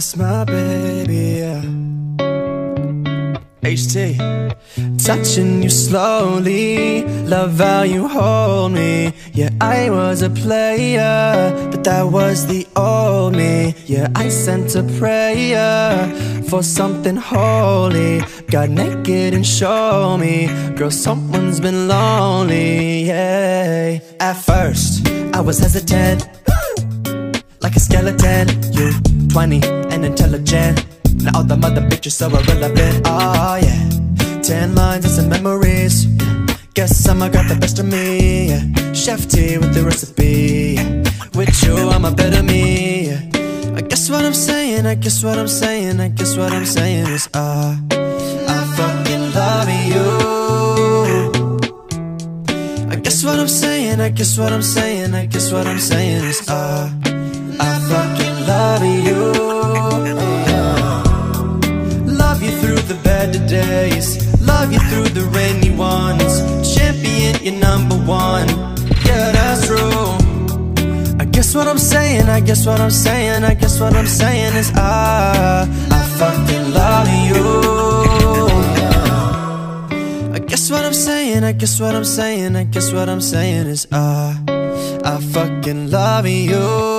That's my baby, yeah. HT. Touching you slowly, love how you hold me. Yeah, I was a player, but that was the old me. Yeah, I sent a prayer for something holy. Got naked and show me, girl, someone's been lonely, yeah. At first, I was hesitant, like a skeleton. You 20 and intelligent, now all the mother bitches are irrelevant. Oh yeah, 10 lines and some memories. Guess I'ma got the best of me, yeah. Chef T with the recipe, yeah. With you I'm a better me, yeah. I guess what I'm saying, I guess what I'm saying, I guess what I'm saying is I fucking love you. I guess what I'm saying, I guess what I'm saying, I guess what I'm saying is I fucking love you. Love you through the bad days, love you through the rainy ones. Champion, you're number one, yeah, that's true. I guess what I'm saying, I guess what I'm saying, I guess what I'm saying is I fucking love you. I guess what I'm saying, I guess what I'm saying, I guess what I'm saying is I fucking love you.